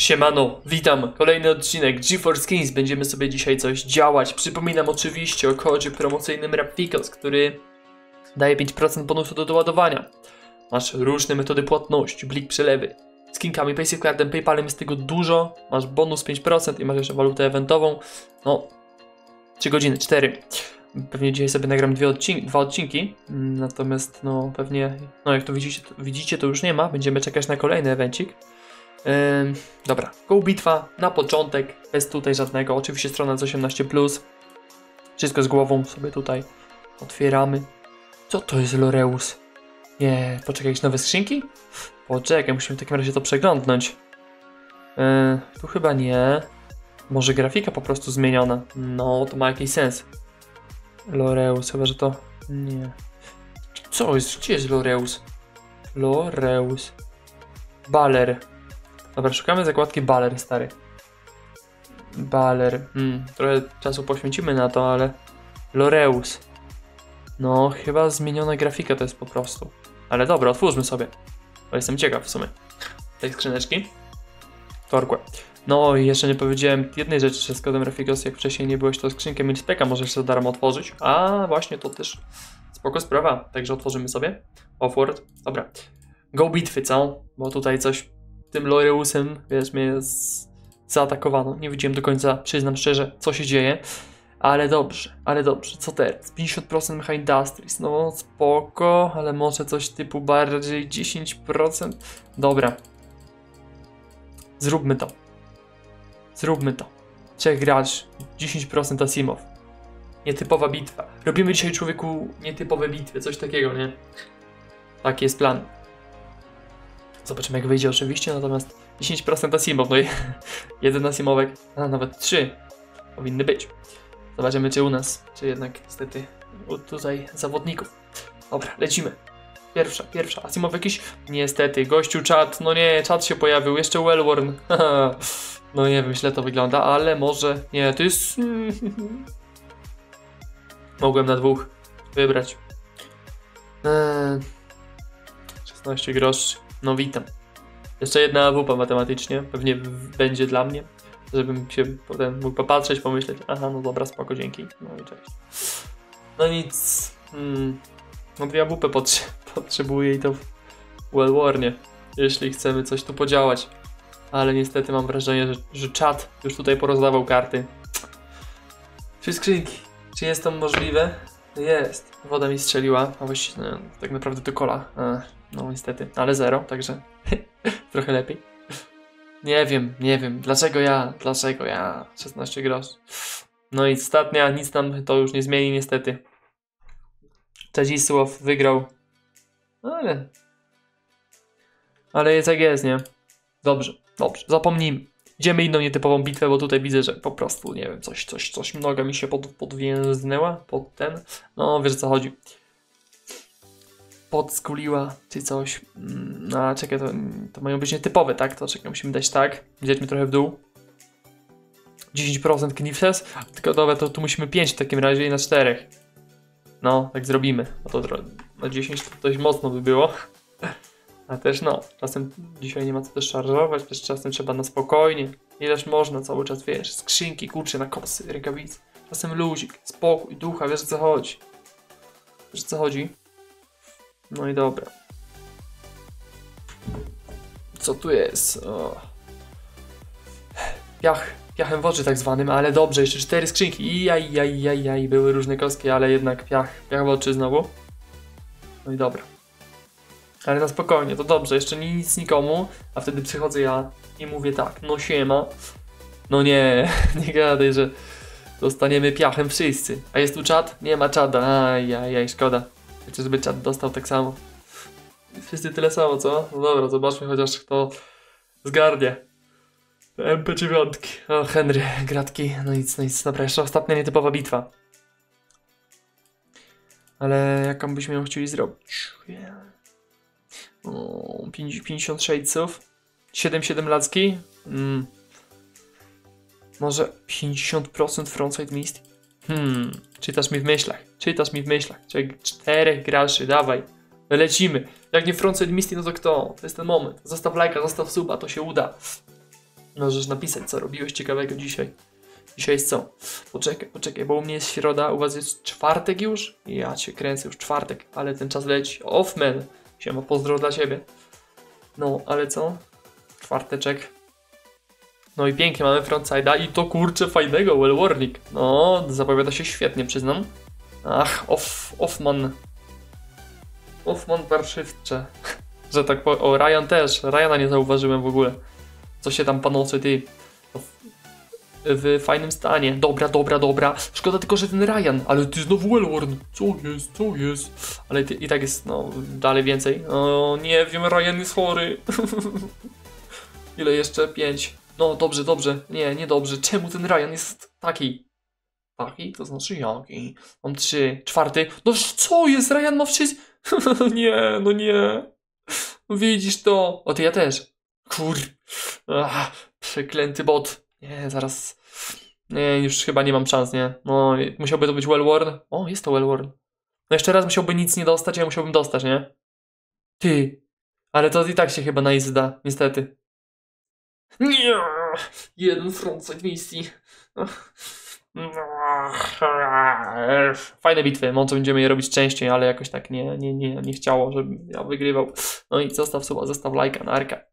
Siemano, witam, kolejny odcinek G4Skins, będziemy sobie dzisiaj coś działać. Przypominam oczywiście o kodzie promocyjnym Rafikos, który daje 5% bonusu do doładowania. Masz różne metody płatności, blik, przelewy, skinkami, PaySafeCardem, PayPalem, jest tego dużo. Masz bonus 5% i masz jeszcze walutę eventową. No, 3 godziny, 4. Pewnie dzisiaj sobie nagram dwa odcinki, natomiast no pewnie, no jak to widzicie to już nie ma, będziemy czekać na kolejny evencik. Dobra, go bitwa na początek, bez tutaj żadnego, oczywiście strona z 18+, wszystko z głową sobie tutaj otwieramy. Co to jest Loreus? Nie, poczekaj, jakieś nowe skrzynki? Poczekaj, musimy w takim razie to przeglądnąć. Tu chyba nie, może grafika po prostu zmieniona, no to ma jakiś sens. Loreus, chyba że to... nie. Co jest? Gdzie jest Loreus? Loreus... Baler. Dobra, szukamy zakładki Baler, stary. Baler. Trochę czasu poświęcimy na to, ale... Loreus. No, chyba zmieniona grafika to jest po prostu. Ale dobra, otwórzmy sobie. Bo jestem ciekaw w sumie. Tej skrzyneczki. Torque. No i jeszcze nie powiedziałem jednej rzeczy, że z kodem Rafikos, jak wcześniej nie byłeś, to skrzynkę Instryka możesz za darmo otworzyć. A właśnie, to też spoko sprawa. Także otworzymy sobie. Offward. Dobra. Go bitwy, co? Bo tutaj coś tym Loreusem, wiesz, mnie zaatakowano. Nie widziałem do końca, przyznam szczerze, co się dzieje. Ale dobrze, co teraz? 50% Mecha Industries, no spoko, ale może coś typu bardziej 10%. Dobra. Zróbmy to. Zróbmy to. 3 graczy, 10% Asimov. Nietypowa bitwa. Robimy dzisiaj, człowieku, nietypowe bitwy, coś takiego, nie? Taki jest plan. Zobaczymy, jak wyjdzie oczywiście, natomiast 10% Asimov, no i jeden Asimowek, a nawet 3 powinny być. Zobaczymy, czy u nas, czy jednak niestety tutaj zawodników. Dobra, lecimy. Pierwsza. Asimov jakiś? Niestety, gościu czat, no nie, czat się pojawił, jeszcze Well-Worn. No nie wiem, źle to wygląda, ale może... nie, to jest... Mogłem na 2 wybrać. 16 groszy. No witam. Jeszcze jedna AWP matematycznie, pewnie będzie dla mnie, żebym się potem mógł popatrzeć, pomyśleć, aha, no dobra, spoko, dzięki. No i cześć. No nic. No 2 AWP potrzebuję i to w Well-Wornie, jeśli chcemy coś tu podziałać. Ale niestety mam wrażenie, że czat już tutaj porozdawał karty. 3 skrzynki. Czy jest to możliwe? Jest. Woda mi strzeliła, a właściwie no, tak naprawdę do kola. No niestety, ale 0, także trochę lepiej. Nie wiem. Dlaczego ja? 16 groszy. No i ostatnia, nic nam to już nie zmieni niestety. Czadzisław wygrał. No ale... ale jest jak jest, nie? Dobrze, zapomnijmy. Idziemy inną nietypową bitwę, bo tutaj widzę, że po prostu, nie wiem, coś noga mi się podwięznęła pod ten. No, wiesz, o co chodzi. Podskuliła, czy coś. A, czekaj, to mają być nietypowe, tak? To czekaj, musimy dać tak. Zjedźmy trochę w dół. 10% knifses. Tylko dobra, to tu musimy 5 w takim razie i na 4. No, tak zrobimy. No to na 10 to dość mocno by było. A też no, czasem dzisiaj nie ma co też szarżować, też czasem trzeba na spokojnie, ileż można cały czas, wiesz, skrzynki, kurcze na kosy, rękawice, czasem luzik, spokój, ducha, wiesz, co chodzi. Wiesz, co chodzi? No i dobra. Co tu jest? O. Piachem w oczy tak zwanym, ale dobrze, jeszcze 4 skrzynki, i były różne kostki, ale jednak piach w oczy znowu. No i dobra. Ale na spokojnie, to dobrze, jeszcze nic nikomu, a wtedy przychodzę ja i mówię tak, no siema. No nie, nie gadaj, że dostaniemy piachem wszyscy. A jest tu czat? Nie ma czata, ajajaj, szkoda. Chociażby czat dostał tak samo. Wszyscy tyle samo, co? No dobra, zobaczmy chociaż kto zgarnie. MP9, o Henry, gratki, no nic, dobra, jeszcze ostatnia nietypowa bitwa. Ale jaką byśmy ją chcieli zrobić? 50 shadesów, 7 lacki, może 50% frontside mist. Czytasz mi w myślach, 4 graczy, dawaj, lecimy, jak nie frontside mist, no to kto? To jest ten moment, zostaw lajka, zostaw suba, to się uda. Możesz napisać, co robiłeś ciekawego dzisiaj. Dzisiaj co? Poczekaj, bo u mnie jest środa, u was jest czwartek już? Ja cię kręcę, już czwartek, ale ten czas leci. Offman, siema, pozdro dla ciebie. No, ale co? Czwarteczek. No i pięknie, mamy frontside'a i to kurczę fajnego, well-wornik. No, zapowiada się świetnie, przyznam. Ach, Offman parszywcze. Że tak powiem, o Ryan też, Ryana nie zauważyłem w ogóle. Co się tam panoczy, ty? W fajnym stanie. Dobra. Szkoda tylko, że ten Ryan, ale ty znowu well-worn. Co jest? Ale ty, i tak jest, no, dalej więcej. O, nie wiem, Ryan jest chory. Ile jeszcze? 5. No, dobrze. Nie dobrze. Czemu ten Ryan jest taki? Taki? To znaczy jaki? Mam 3, 4. No co jest? Ryan ma wszystko. nie. Widzisz to? O, ty ja też. Ach, przeklęty bot. Nie, zaraz. Nie, już chyba nie mam szans, nie? No, musiałby to być well-worn. O, jest to well-worn. No jeszcze raz musiałby nic nie dostać, a ja musiałbym dostać, nie? Ty. Ale to i tak się chyba na easy da, niestety. Nie! Jeden frontside misji. Fajne bitwy, może będziemy je robić częściej, ale jakoś tak nie chciało, żebym ja wygrywał. No i zostaw suba, zostaw lajka na Arka.